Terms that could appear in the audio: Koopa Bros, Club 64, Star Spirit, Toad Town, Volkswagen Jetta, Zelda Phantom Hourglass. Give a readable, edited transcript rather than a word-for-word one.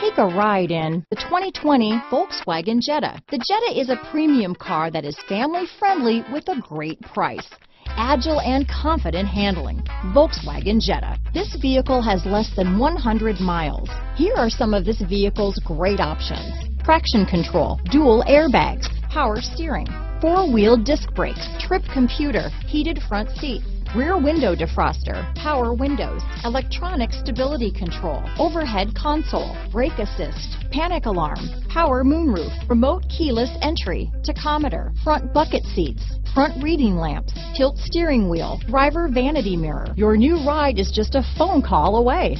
Take a ride in the 2020 Volkswagen Jetta. The Jetta is a premium car that is family friendly with a great price. Agile and confident handling. Volkswagen Jetta. This vehicle has less than 100 miles. Here are some of this vehicle's great options. Traction control, dual airbags, power steering, four-wheel disc brakes, trip computer, heated front seats, rear window defroster, power windows, electronic stability control, overhead console, brake assist, panic alarm, power moonroof, remote keyless entry, tachometer, front bucket seats, front reading lamps, tilt steering wheel, driver vanity mirror. Your new ride is just a phone call away.